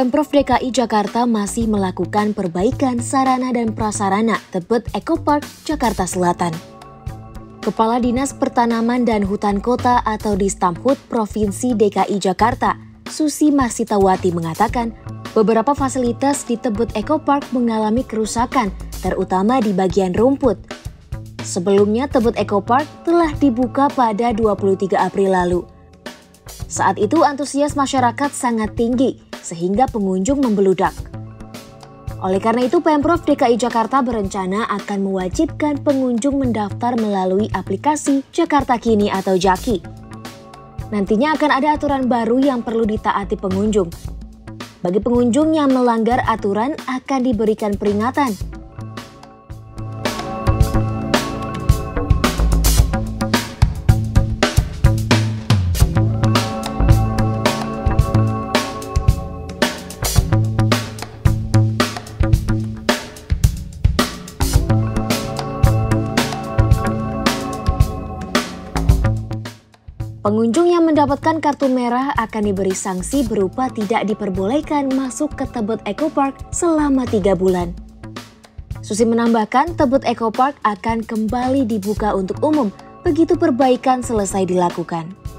Pemprov DKI Jakarta masih melakukan perbaikan sarana dan prasarana Tebet Eco Park, Jakarta Selatan. Kepala Dinas Pertanaman dan Hutan Kota atau Distamhut Provinsi DKI Jakarta, Suzi Marsitawati mengatakan, beberapa fasilitas di Tebet Eco Park mengalami kerusakan, terutama di bagian rumput. Sebelumnya, Tebet Eco Park telah dibuka pada 23 April lalu. Saat itu antusias masyarakat sangat tinggi, sehingga pengunjung membeludak. Oleh karena itu, Pemprov DKI Jakarta berencana akan mewajibkan pengunjung mendaftar melalui aplikasi Jakarta Kini atau JAKI. Nantinya akan ada aturan baru yang perlu ditaati pengunjung. Bagi pengunjung yang melanggar aturan akan diberikan peringatan. Pengunjung yang mendapatkan kartu merah akan diberi sanksi berupa tidak diperbolehkan masuk ke Tebet Eco Park selama 3 bulan. Suzi menambahkan, Tebet Eco Park akan kembali dibuka untuk umum begitu perbaikan selesai dilakukan.